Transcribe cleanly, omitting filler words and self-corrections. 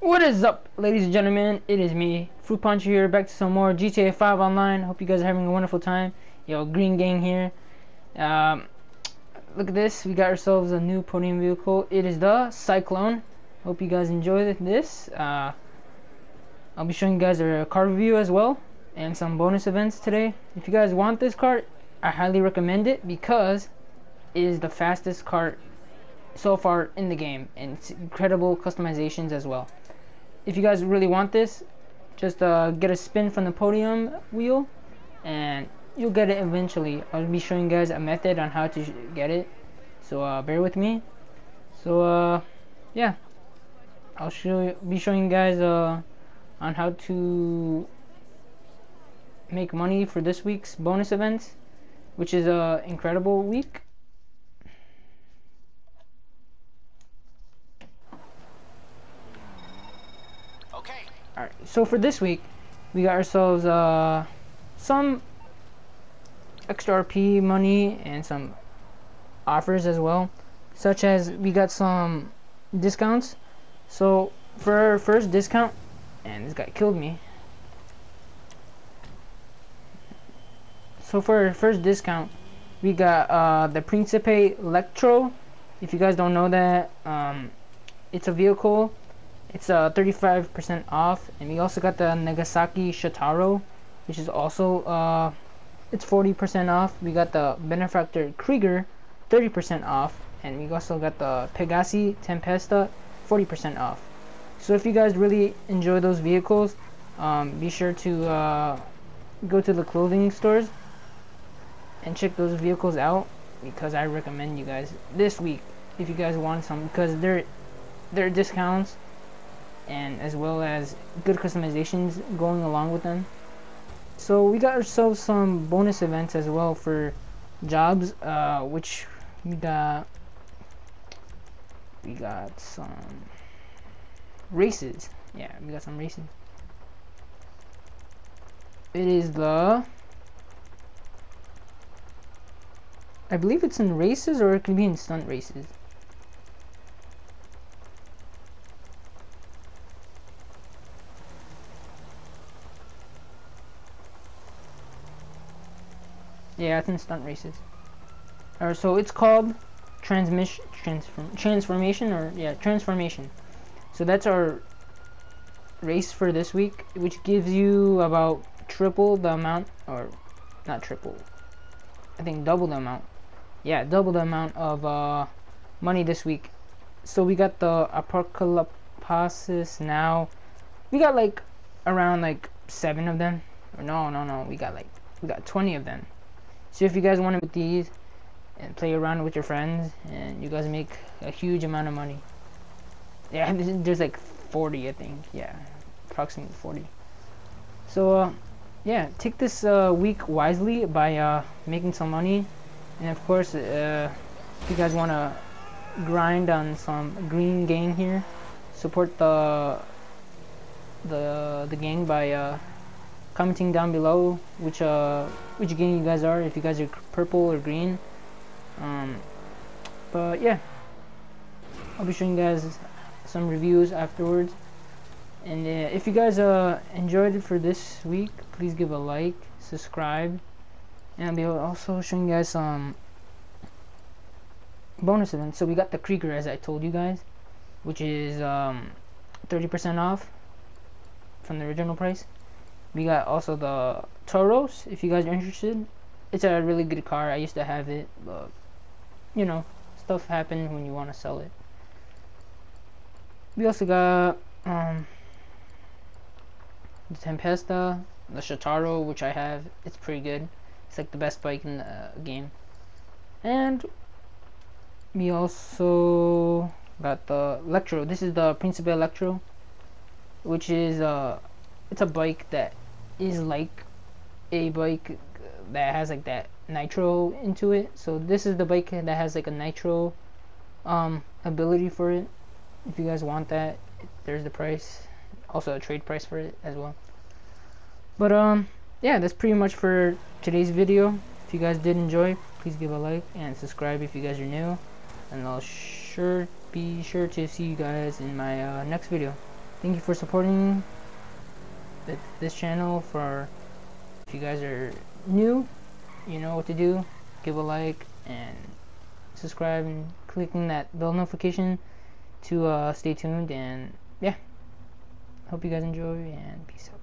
What is up, ladies and gentlemen? It is me, Fruit Punch, here, back to some more GTA 5 online. Hope you guys are having a wonderful time. Yo, Green Gang here. Look at this. We got ourselves a new podium vehicle. It is the Cyclone. Hope you guys enjoy this. I'll be showing you guys a car review as well and some bonus events today. If you guys want this cart, I highly recommend it because it is the fastest cart so far in the game, and it's incredible customizations as well. If you guys really want this, just get a spin from the podium wheel and you'll get it eventually. I'll be showing you guys a method on how to get it, so bear with me. So yeah, I'll be showing you guys on how to make money for this week's bonus event, which is a incredible week. Alright, so for this week, we got ourselves some extra RP money and some offers as well, such as we got some discounts. So for our first discount, and this guy killed me. So for our first discount, we got the Principe Electro. If you guys don't know that, it's a vehicle. It's 35% off, and we also got the Nagasaki Shotaro, which is also it's 40% off. We got the Benefactor Krieger, 30% off, and we also got the Pegasi Tempesta, 40% off. So if you guys really enjoy those vehicles, be sure to go to the clothing stores and check those vehicles out, because I recommend you guys this week if you guys want some, because they're discounts, and as well as good customizations going along with them. So we got ourselves some bonus events as well for jobs, which we got some races. Yeah, we got some races. It is the, I believe it's in races, or it could be in stunt races. Yeah, it's in stunt races. Alright, so it's called Transformation, or yeah, Transformation. So that's our race for this week, which gives you about triple the amount, or not triple, I think double the amount. Yeah, double the amount of money this week. So we got the Apocalypse Now. We got like around like 7 of them. Or no, we got 20 of them. So if you guys want to get these and play around with your friends, and you guys make a huge amount of money. Yeah, there's like 40, I think. Yeah, approximately 40. So yeah, take this week wisely by making some money, and of course, if you guys want to grind on some Green Gang here, support the gang by commenting down below which gang you guys are, if you guys are purple or green. But yeah, I'll be showing you guys some reviews afterwards, and if you guys enjoyed it for this week, please give a like, subscribe, and I'll be also showing you guys some bonus events. So we got the Krieger, as I told you guys, which is 30% off from the original price. We got also the Tauros, if you guys are interested. It's a really good car. I used to have it, but you know, stuff happens when you want to sell it. We also got the Tempesta, the Shotaro, which I have. It's pretty good. It's like the best bike in the game. And we also got the Electro. This is the Principe Electro, which is it's a bike that is like a bike that has like that nitro into it. So this is the bike that has like a nitro ability for it. If you guys want that, there's the price, also a trade price for it as well. But yeah, that's pretty much for today's video. If you guys did enjoy, please give a like and subscribe if you guys are new, and I'll be sure to see you guys in my next video. Thank you for supporting this channel. For if you guys are new, you know what to do. Give a like and subscribe and clicking that bell notification to stay tuned. And yeah, hope you guys enjoy and peace out.